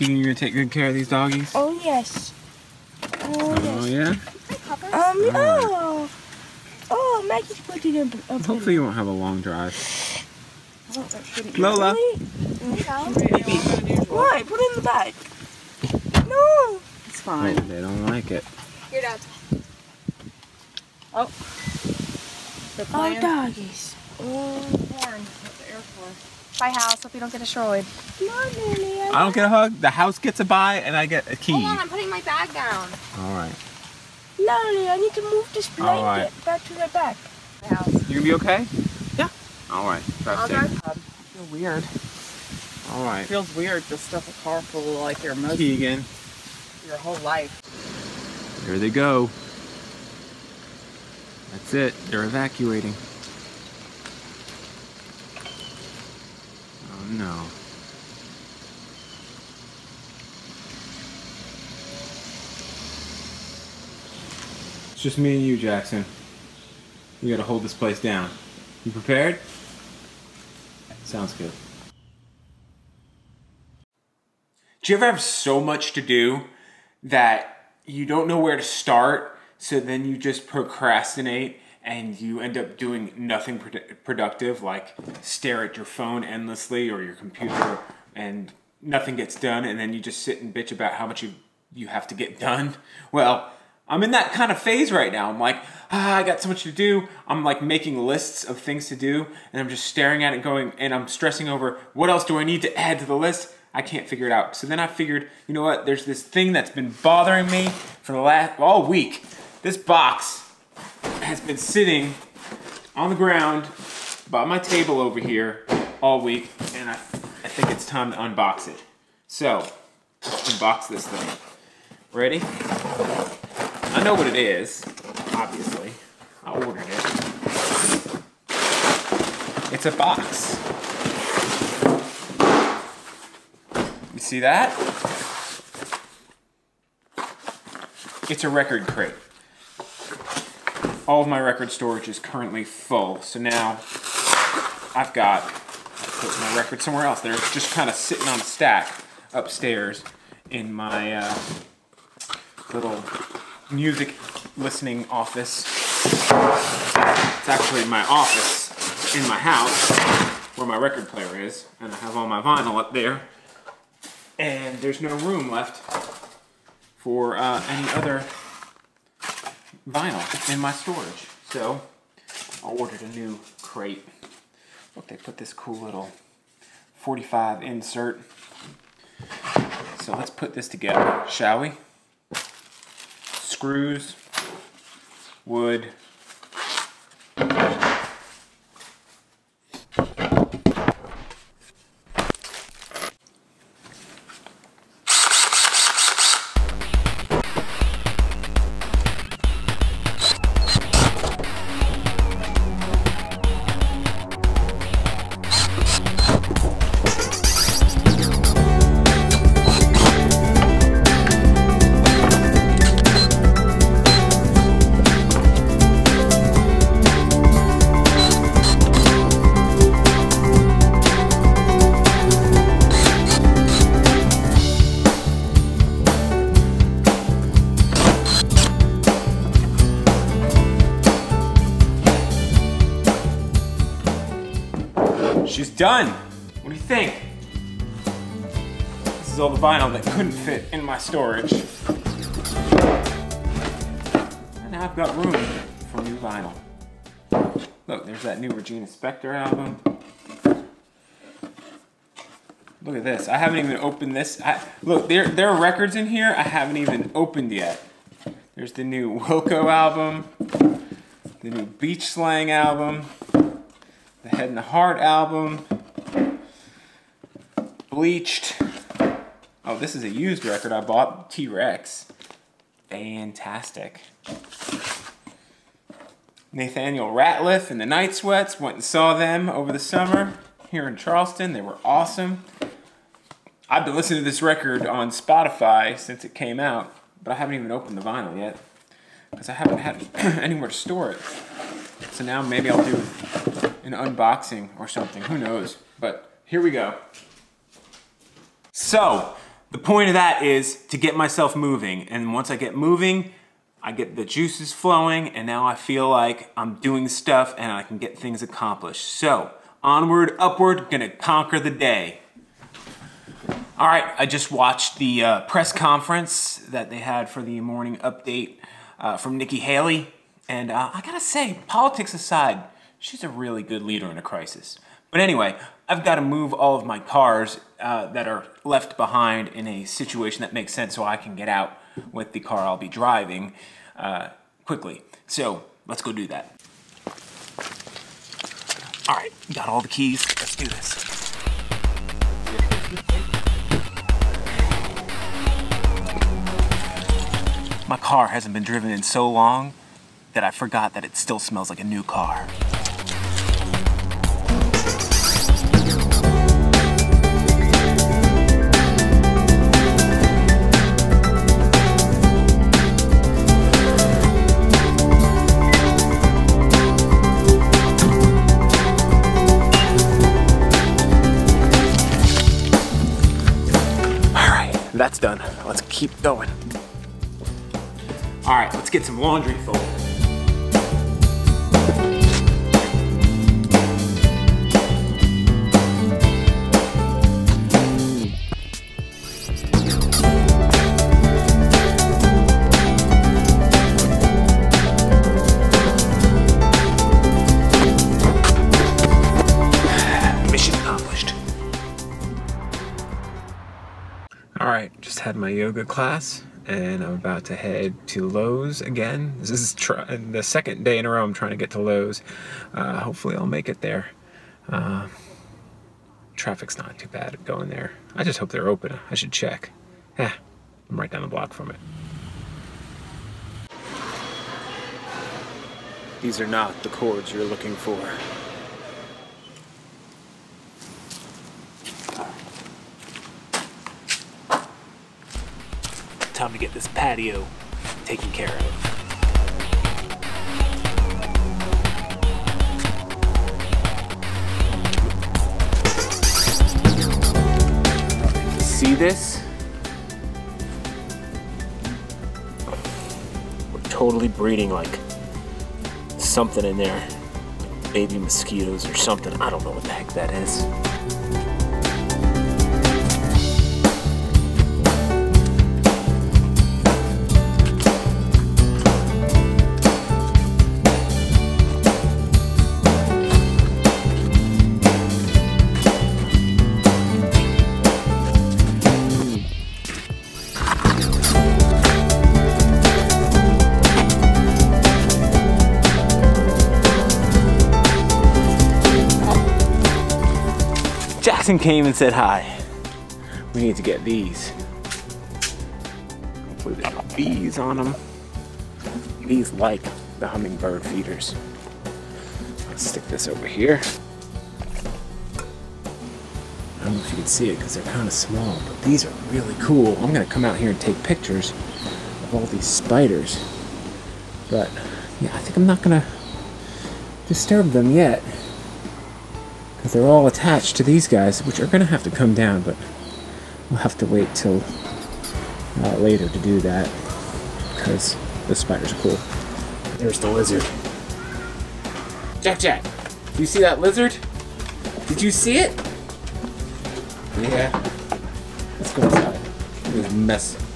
Nikki, you're gonna take good care of these doggies? Oh, yes. Oh, yes. Yeah? Oh. Oh, Maggie's putting in a hopefully you won't have a long drive. Lola. Why? Put it in the bag. No. It's fine. No, they don't like it. Your dog. Oh. Oh, doggies. Oh, horn. That's the Air Force. Bye, house. Hope you don't get destroyed. No, Danny, I don't get a hug. The house gets a bye, and I get a key. Hold on, I'm putting my bag down. All right. Lolly, I need to move this blanket back to the back. You gonna be okay? Yeah. All right. I feel weird. All right. It feels weird to stuff a car full of like your most Keegan. Your whole life. Here they go. That's it. They're evacuating. Oh no. It's just me and you, Jackson. We gotta hold this place down. You prepared? Sounds good. Do you ever have so much to do that you don't know where to start, so then you just procrastinate and you end up doing nothing productive, like stare at your phone endlessly or your computer and nothing gets done, and then you just sit and bitch about how much you have to get done? Well, I'm in that kind of phase right now. I'm like, I got so much to do. I'm like making lists of things to do, and I'm just staring at it going, and I'm stressing over what else do I need to add to the list? I can't figure it out. So then I figured, you know what? There's this thing that's been bothering me for the all week. This box has been sitting on the ground by my table over here all week, and I think it's time to unbox it. So, let's unbox this thing. Ready? I know what it is, obviously. I ordered it. It's a box. You see that? It's a record crate. All of my record storage is currently full, so now I've got to put my record somewhere else. They're just kind of sitting on a stack upstairs in my little music listening office. It's actually my office in my house where my record player is, and I have all my vinyl up there, and there's no room left for any other vinyl in my storage. So I ordered a new crate. Look, they put this cool little 45 insert. So let's put this together, shall we? Screws, wood, done. What do you think? This is all the vinyl that couldn't fit in my storage. And now I've got room for new vinyl. Look, there's that new Regina Spektor album. Look at this. I haven't even opened this. Look, there are records in here I haven't even opened yet. There's the new Wilco album, the new Beach Slang album, the Head and the Heart album, Bleached. Oh, this is a used record I bought, T-Rex. Fantastic. Nathaniel Ratliff and the Night Sweats, went and saw them over the summer here in Charleston. They were awesome. I've been listening to this record on Spotify since it came out, but I haven't even opened the vinyl yet because I haven't had anywhere to store it. So now maybe I'll do an unboxing or something, who knows, but here we go. So The point of that is to get myself moving, and once I get moving, I get the juices flowing, and now I feel like I'm doing stuff and I can get things accomplished. So, onward, upward, gonna conquer the day. All right, I just watched the press conference that they had for the morning update from Nikki Haley, and I gotta say, politics aside, she's a really good leader in a crisis. But anyway, I've gotta move all of my cars that are left behind in a situation that makes sense so I can get out with the car I'll be driving quickly. So let's go do that. All right, got all the keys, let's do this. My car hasn't been driven in so long that I forgot that it still smells like a new car. That's done. Let's keep going. All right, let's get some laundry folded. Mission accomplished. All right, just had my yoga class, and I'm about to head to Lowe's again. This is the second day in a row I'm trying to get to Lowe's. Hopefully I'll make it there. Traffic's not too bad going there. I just hope they're open. I should check. Eh, I'm right down the block from it. These are not the cords you're looking for. Time to get this patio taken care of. See this? We're totally breeding like something in there. Baby mosquitoes or something. I don't know what the heck that is. Came and said hi. We need to get these. Hopefully there's bees on them. Bees like the hummingbird feeders. Let's stick this over here. I don't know if you can see it because they're kind of small, but these are really cool. I'm gonna come out here and take pictures of all these spiders. But yeah, I think I'm not gonna disturb them yet. Because they're all attached to these guys, which are going to have to come down, but we'll have to wait till later to do that, because the spiders are cool. There's the lizard. Jack! Do you see that lizard? Did you see it? Yeah. Let's go inside. Look at this mess.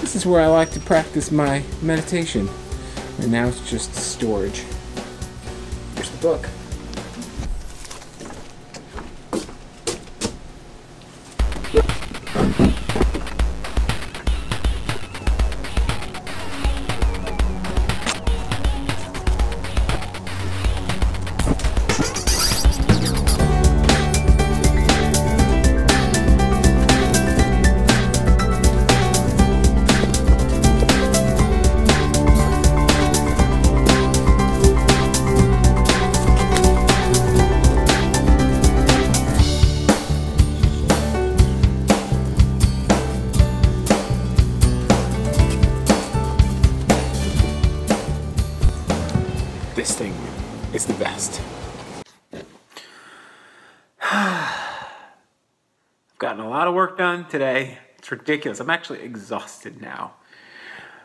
This is where I like to practice my meditation, and now it's just storage. Here's the book. gotten a lot of work done today. It's ridiculous. I'm actually exhausted now.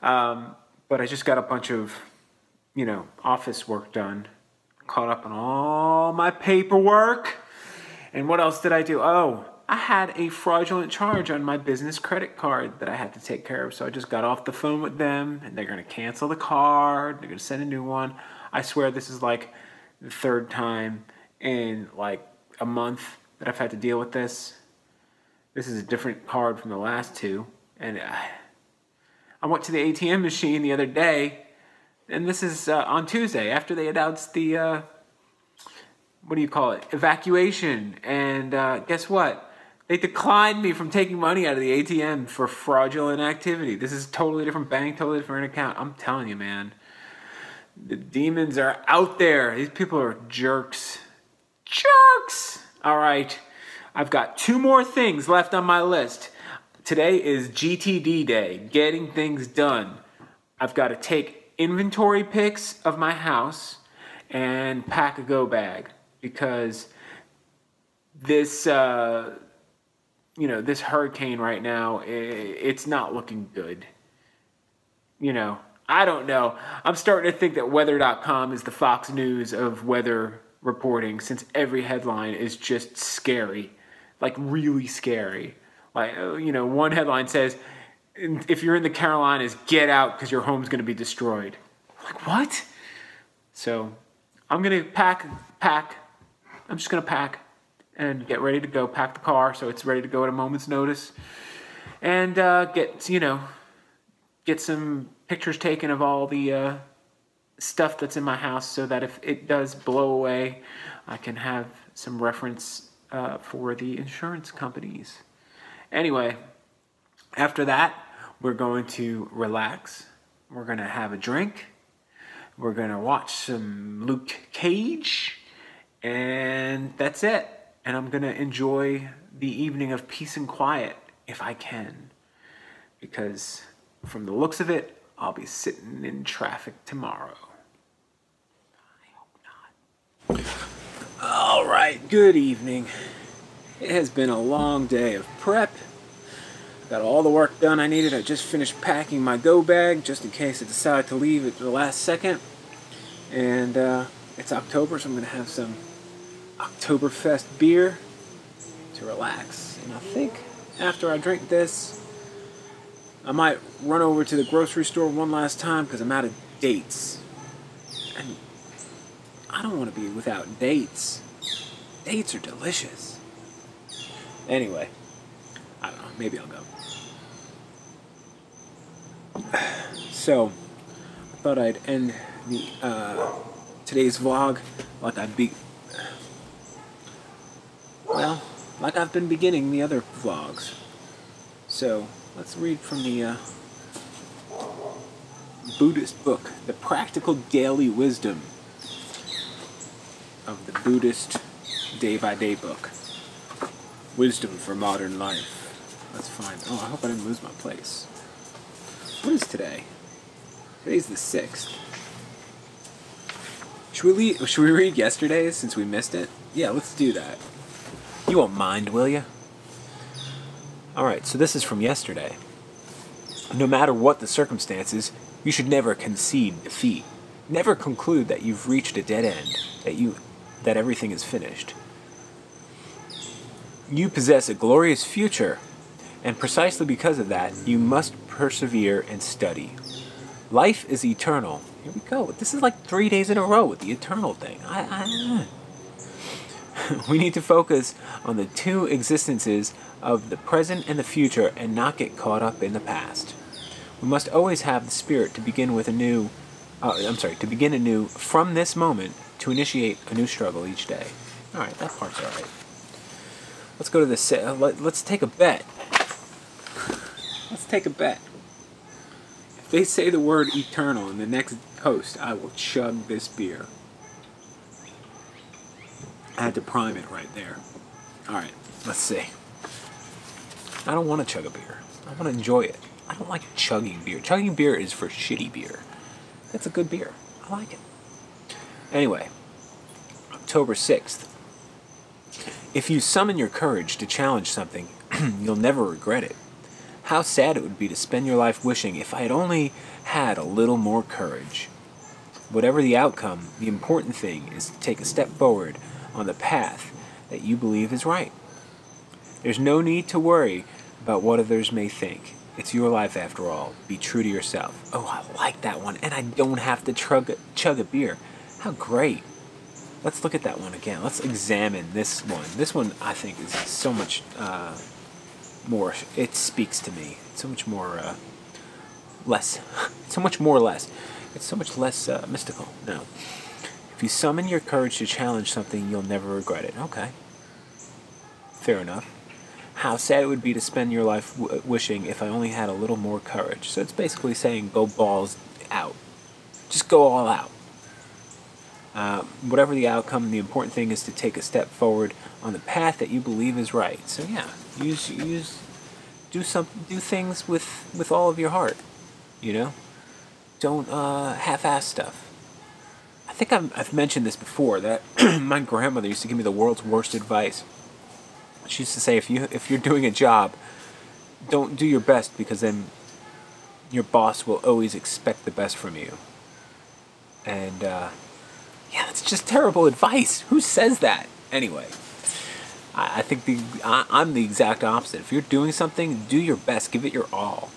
But I just got a bunch of, you know, office work done. Caught up on all my paperwork. And what else did I do? Oh, I had a fraudulent charge on my business credit card that I had to take care of. So I just got off the phone with them, and they're going to cancel the card. They're going to send a new one. I swear this is like the third time in like a month that I've had to deal with this. This is a different card from the last two. And I went to the ATM machine the other day, and this is on Tuesday after they announced the, what do you call it, evacuation. And guess what? They declined me from taking money out of the ATM for fraudulent activity. This is a totally different bank, totally different account. I'm telling you, man. The demons are out there. These people are jerks. Jerks! All right. I've got two more things left on my list. Today is GTD day, getting things done. I've got to take inventory pics of my house and pack a go bag because this... you know, this hurricane right now, it's not looking good. You know, I don't know. I'm starting to think that weather.com is the Fox News of weather reporting, since every headline is just scary, like really scary. Like, you know, one headline says, if you're in the Carolinas, get out because your home's going to be destroyed. Like, what? So I'm going to pack. I'm just going to pack and get ready to go, pack the car so it's ready to go at a moment's notice, and get some pictures taken of all the stuff that's in my house so that if it does blow away, I can have some reference for the insurance companies. Anyway, after that, we're going to relax. We're going to have a drink. We're going to watch some Luke Cage. And that's it. And I'm going to enjoy the evening of peace and quiet if I can. Because from the looks of it, I'll be sitting in traffic tomorrow. I hope not. All right, good evening. It has been a long day of prep. Got all the work done I needed. I just finished packing my go bag just in case I decide to leave at the last second. And it's October, so I'm going to have some Oktoberfest beer to relax. And I think after I drink this, I might run over to the grocery store one last time because I'm out of dates. And I don't want to be without dates. Dates are delicious. Anyway, I don't know, maybe I'll go. So, I thought I'd end the today's vlog like I beat. Well, like I've been beginning the other vlogs. So, let's read from the Buddhist book, The Practical Daily Wisdom of the Buddhist Day-by-Day book. Wisdom for Modern Life. Let's find... Oh, I hope I didn't lose my place. What is today? Today's the 6th. Should we read yesterday's since we missed it? Yeah, let's do that. You won't mind, will you? Alright, so this is from yesterday. No matter what the circumstances, you should never concede defeat. Never conclude that you've reached a dead end, that everything is finished. You possess a glorious future, and precisely because of that, you must persevere and study. Life is eternal. Here we go. This is like 3 days in a row with the eternal thing. We need to focus on the two existences of the present and the future and not get caught up in the past. We must always have the spirit to begin with anew, to begin anew from this moment, to initiate a new struggle each day. All right, that part's all right. Let's go to the let's take a bet. Let's take a bet. If they say the word eternal in the next post, I will chug this beer. I had to prime it right there. Alright, let's see. I don't want to chug a beer. I want to enjoy it. I don't like chugging beer. Chugging beer is for shitty beer. That's a good beer. I like it. Anyway, October 6th. If you summon your courage to challenge something, You'll never regret it. How sad it would be to spend your life wishing, if I had only had a little more courage. Whatever the outcome, the important thing is to take a step forward on the path that you believe is right. There's no need to worry about what others may think. It's your life after all. Be true to yourself. Oh, I like that one, and I don't have to chug a beer. How great. Let's look at that one again. Let's examine this one. This one, I think, is so much more, it speaks to me. It's so much more less. It's so much less mystical. No. If you summon your courage to challenge something, you'll never regret it. Okay. Fair enough. How sad it would be to spend your life wishing, if I only had a little more courage. So it's basically saying go balls out. Just go all out. Whatever the outcome, the important thing is to take a step forward on the path that you believe is right. So yeah, do things with all of your heart, you know. Don't half-ass stuff. I think I've mentioned this before, that my grandmother used to give me the world's worst advice. She used to say, if you're doing a job, don't do your best, because then your boss will always expect the best from you. And yeah, that's just terrible advice. Who says that? Anyway, I think I'm the exact opposite. If you're doing something, do your best. Give it your all.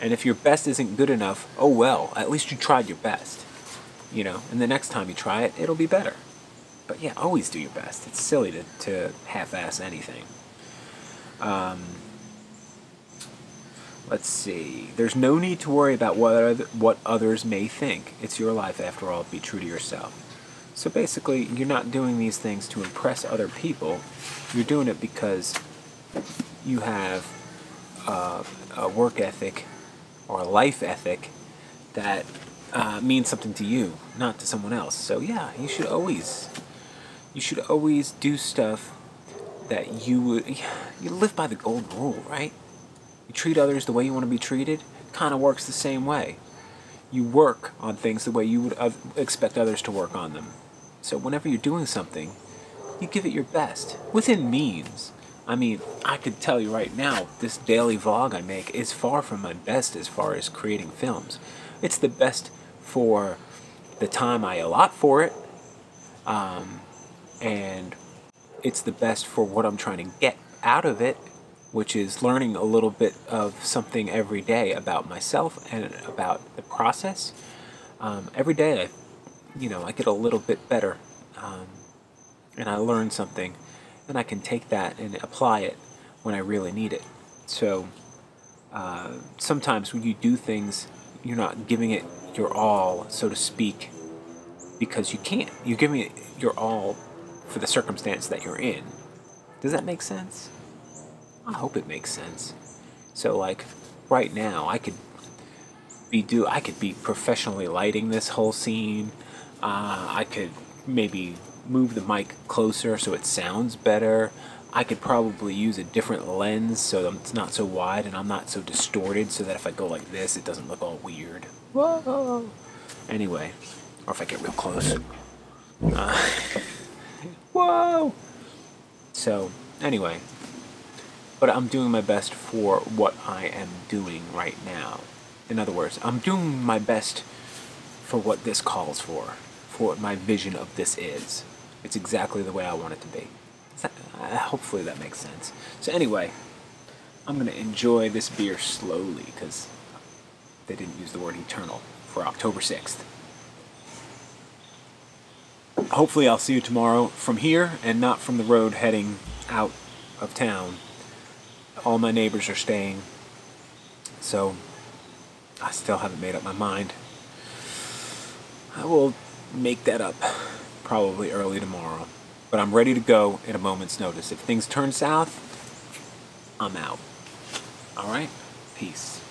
And if your best isn't good enough, oh well, at least you tried your best. You know, and the next time you try it, it'll be better. But yeah, always do your best. It's silly to half-ass anything. Let's see. There's no need to worry about what others may think. It's your life after all. Be true to yourself. So basically, you're not doing these things to impress other people. You're doing it because you have a work ethic or a life ethic that means something to you, not to someone else. So yeah, you should always do stuff that you would. You live by the golden rule, right? You treat others the way you want to be treated. Kind of works the same way. You work on things the way you would expect others to work on them. So whenever you're doing something, you give it your best. Within means. I mean, I could tell you right now, this daily vlog I make is far from my best as far as creating films. It's the best for the time I allot for it. And it's the best for what I'm trying to get out of it, which is learning a little bit of something every day about myself and about the process. Every day, I get a little bit better, and I learn something, and I can take that and apply it when I really need it. So sometimes when you do things, you're not giving it your all, so to speak, because you can't. You're giving it your all for the circumstance that you're in. Does that make sense? I hope it makes sense. So like right now, I could be professionally lighting this whole scene. I could maybe move the mic closer so it sounds better. I could probably use a different lens so it's not so wide and I'm not so distorted, so that if I go like this, it doesn't look all weird. Whoa. Anyway, or if I get real close. Whoa. So anyway. But I'm doing my best for what I am doing right now. In other words, I'm doing my best for what this calls for what my vision of this is. It's exactly the way I want it to be. Hopefully that makes sense. So anyway, I'm going to enjoy this beer slowly, because they didn't use the word eternal for October 6th. Hopefully I'll see you tomorrow from here and not from the road heading out of town. All my neighbors are staying, so I still haven't made up my mind. I will make that up probably early tomorrow, but I'm ready to go at a moment's notice. If things turn south, I'm out. All right? Peace.